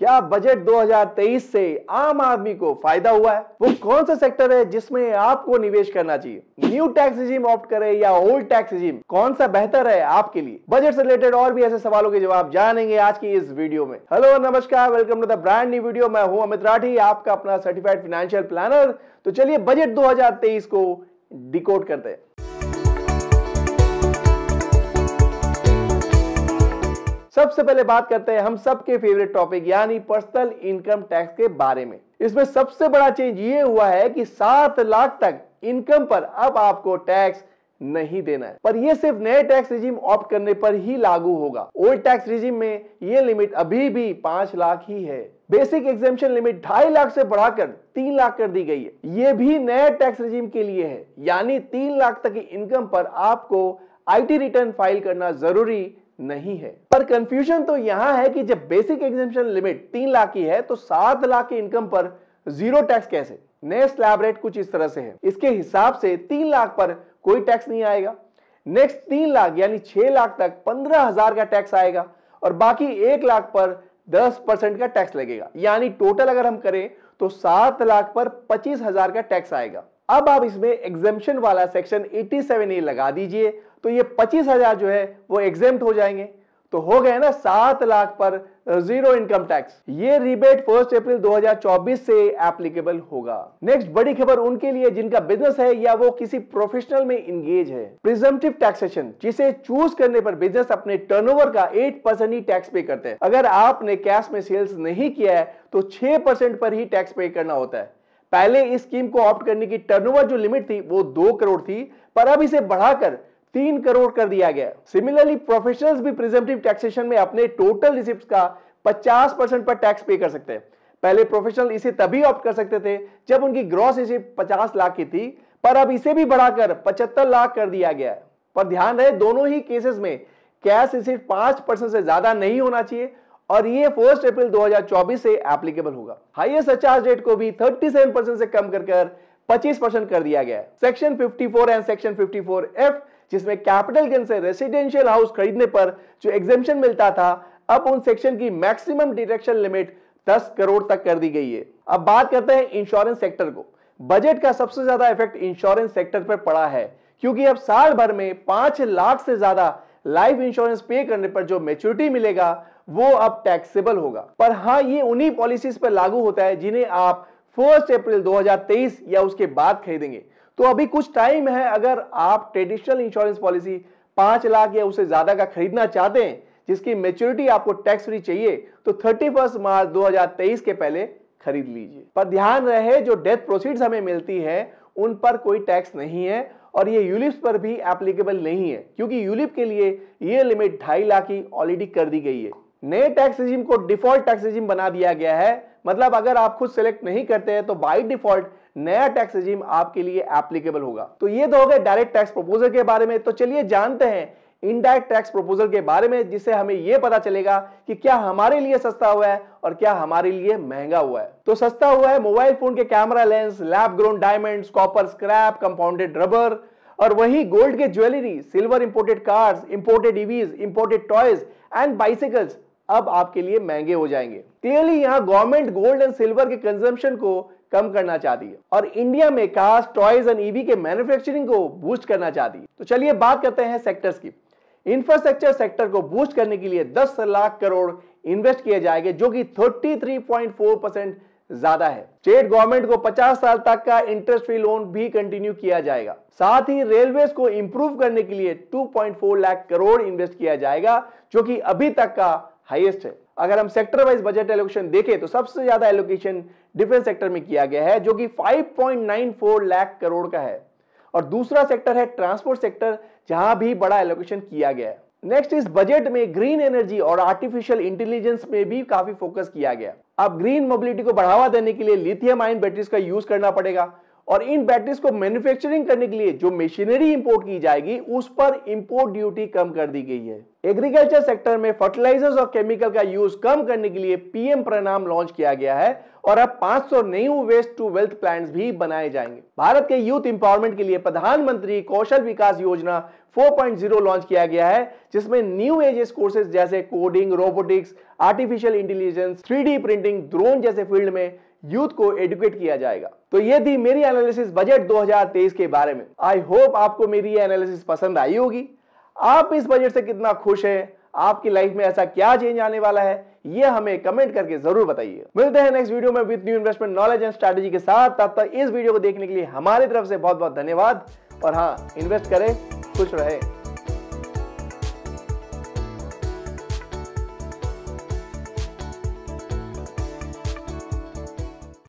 क्या बजट 2023 से आम आदमी को फायदा हुआ है? वो कौन सा सेक्टर है जिसमें आपको निवेश करना चाहिए? न्यू टैक्स रिजीम ऑप्ट करें या ओल्ड टैक्स रिजीम, कौन सा बेहतर है आपके लिए? बजट से रिलेटेड और भी ऐसे सवालों के जवाब जानेंगे आज की इस वीडियो में। हेलो नमस्कार, welcome to the brand new video. मैं हूं अमित राठी, आपका अपना सर्टिफाइड फाइनेंशियल प्लानर। तो चलिए बजट 2023 को डिकोड करते हैं। सबसे पहले बात करते हैं हम सबके फेवरेट टॉपिक यानी पर्सनल इनकम टैक्स के बारे में। इसमें सबसे बड़ा चेंज ये हुआ है कि 7 लाख तक इनकम पर अब आपको टैक्स नहीं देना है, पर यह सिर्फ नए टैक्स रिजीम ऑप्ट करने पर ही लागू होगा। ओल्ड टैक्स रिजीम में यह लिमिट अभी भी 5 लाख ही है। बेसिक एग्जेम्पशन लिमिट 2.5 लाख से बढ़ाकर 3 लाख कर दी गई है। यह भी नए टैक्स रिजीम के लिए है, यानी 3 लाख तक की इनकम पर आपको IT रिटर्न फाइल करना जरूरी नहीं है। पर कंफ्यूजन तो यहां है कि जब बेसिक एग्जेम्पशन लिमिट 3 लाख की है तो 7 लाख की इनकम पर जीरो टैक्स कैसे? नए स्लैब रेट कुछ इस तरह से है। इसके हिसाब से 3 लाख पर कोई टैक्स नहीं आएगा। नेक्स्ट 3 लाख यानी 6 लाख तक 15,000 का टैक्स आएगा और बाकी 1 लाख पर 10% का टैक्स लगेगा। यानी टोटल अगर हम करें तो 7 लाख पर 25,000 का टैक्स आएगा। अब आप इसमें एग्जेम्पशन वाला सेक्शन 87A लगा दीजिए तो ये 25,000 जो है वो एग्जेम्प्ट हो जाएंगे। तो हो गए ना 7 लाख पर जीरो इनकम टैक्स। ये रिबेट 1 अप्रैल 2024 से एप्लीकेबल होगा। नेक्स्ट बड़ी खबर उनके लिए जिनका बिजनेस है या वो किसी प्रोफेशनल में इंगेज है। प्रिजम्पटिव टैक्सेशन, जिसे चूज करने पर बिजनेस अपने टर्नओवर का 8% ही टैक्स पे करते हैं। अगर आपने कैश में सेल्स नहीं किया है तो 6% पर ही टैक्स पे करना होता है। पहले इस स्कीम को ऑप्ट करने की टर्नओवर जो लिमिट थी वो 2 करोड़ थी, पर अब इसे बढ़ाकर 3 करोड़ कर दिया गया। सिमिलरली प्रोफेशनल्स भी प्रिजम्पटिव टैक्सेशन में अपने टोटल रिसिप्ट्स का 50% पर टैक्स पे कर सकते हैं। पहले प्रोफेशनल इसे तभी ऑप्ट कर सकते थे जब उनकी ग्रॉस रिसिप्ट 50 लाख की थी, पर अब इसे भी बढ़ाकर 75 लाख कर दिया गया है। पर ध्यान रहे दोनों ही केसेस में कैश रिसिप्ट 5% से ज्यादा नहीं होना चाहिए और ये 1 अप्रैल 2024 से एप्लीकेबल होगा। हाईएस्ट चार्ज रेट को भी 37% से कम कर 25% कर दिया गया है। सेक्शन 54 एंड सेक्शन 54F, जिसमें कैपिटल गेन से रेसिडेंशियल हाउस खरीदने पर जो एग्जेम्पशन मिलता था, अब उन सेक्शन की मैक्सिमम डिडक्शन लिमिट 10 करोड़ तक कर दी गई है। अब बात करते हैं इंश्योरेंस सेक्टर को। बजट का सबसे ज्यादा इफेक्ट इंश्योरेंस सेक्टर पर पड़ा है, क्योंकि अब साल भर में 5 लाख से ज्यादा लाइफ इंश्योरेंस पे करने पर जो मैच्योरिटी मिलेगा वो अब टैक्सेबल होगा। पर हाँ, ये उन्हीं पॉलिसीज पर लागू होता है जिन्हें आप 1 अप्रैल 2023 या उसके बाद खरीदेंगे। तो अभी कुछ टाइम है। अगर आप ट्रेडिशनल इंश्योरेंस पॉलिसी 5 लाख या उससे ज्यादा का खरीदना चाहते हैं जिसकी मैच्योरिटी आपको टैक्स फ्री चाहिए तो 31 मार्च 2023 के पहले खरीद लीजिए। पर ध्यान रहे जो डेथ प्रोसीड्स हमें मिलती है उन पर कोई टैक्स नहीं है और ये यूलिप पर भी एप्लीकेबल नहीं है, क्योंकि यूलिप के लिए ये लिमिट 2.5 लाख ही ऑलरेडी कर दी गई है। नए टैक्स रिजीम को डिफॉल्ट टैक्स रिजीम बना दिया गया है। मतलब अगर आप खुद सेलेक्ट नहीं करते हैं तो बाय डिफॉल्ट नया टैक्स रिजीम आपके लिए एप्लीकेबल होगा। तो ये तो हो गए डायरेक्ट टैक्स प्रपोजल के बारे में। तो चलिए जानते हैं इनडायरेक्ट टैक्स प्रपोजल के बारे में, जिससे हमें यह पता चलेगा कि क्या हमारे लिए सस्ता हुआ है और क्या हमारे लिए महंगा हुआ है। तो सस्ता हुआ है मोबाइल फोन के camera lens, lab grown diamonds, copper scrap, compounded rubber, और वही गोल्ड के jewellery, silver imported cars, imported EVs, imported toys and bicycles अब आपके लिए महंगे हो जाएंगे। क्लियरली यहाँ गवर्नमेंट गोल्ड एंड सिल्वर के कंजम्पशन को कम करना चाहती है और इंडिया में कार्स, टॉयज एंड ईवी के मैन्युफैक्चरिंग को बूस्ट करना चाहती है। तो चलिए बात करते हैं सेक्टर्स की। इंफ्रास्ट्रक्चर सेक्टर को बूस्ट करने के लिए 10 लाख करोड़ इन्वेस्ट किए जाएंगे, जो कि 33.4% ज्यादा है। स्टेट गवर्नमेंट को 50 साल तक का इंटरेस्ट फ्री लोन भी कंटिन्यू किया जाएगा। साथ ही रेलवेज को इंप्रूव करने के लिए 2.4 लाख करोड़ इन्वेस्ट किया जाएगा, जो कि अभी तक का हाईएस्ट है। अगर हम सेक्टर वाइज बजट एलोकेशन देखें तो सबसे ज्यादा एलोकेशन डिफेंस सेक्टर में किया गया है, जो कि 5.94 लाख करोड़ का है। और दूसरा सेक्टर है ट्रांसपोर्ट सेक्टर, जहां भी बड़ा एलोकेशन किया गया है। नेक्स्ट, इस बजट में ग्रीन एनर्जी और आर्टिफिशियल इंटेलिजेंस में भी काफी फोकस किया गया। अब ग्रीन मोबिलिटी को बढ़ावा देने के लिए लिथियम आयन बैटरीज का यूज करना पड़ेगा और इन बैटरीज को मैन्युफैक्चरिंग करने के लिए जो मशीनरी इंपोर्ट की जाएगी उस पर इंपोर्ट ड्यूटी कम कर दी गई है। एग्रीकल्चर सेक्टर में फर्टिलाइजर्स और केमिकल का यूज कम करने के लिए पीएम प्रणाम लॉन्च किया गया है और अब 500 new waste to wealth plans भी बनाए जाएंगे। भारत के यूथ एम्पावरमेंट के लिए प्रधानमंत्री कौशल विकास योजना 4.0 लॉन्च किया गया है, जिसमें न्यू एजेस कोर्सेज जैसे coding, robotics, artificial intelligence, 3D printing, drone जैसे फील्ड में यूथ को एडुकेट किया जाएगा। तो ये थी मेरी एनालिसिस बजट 2023 के बारे में। आई होप आपको मेरी ये एनालिसिस पसंद आई होगी। आप इस बजट से कितना खुश हैं? आपकी लाइफ में ऐसा क्या चेंज आने वाला है? ये हमें कमेंट करके जरूर बताइए। मिलते हैं नेक्स्ट वीडियो में with new investment knowledge and strategy के साथ। तब तक इस वीडियो को देखने के लिए हमारी तरफ से बहुत बहुत धन्यवाद। और हाँ, इन्वेस्ट करें, खुश रहें।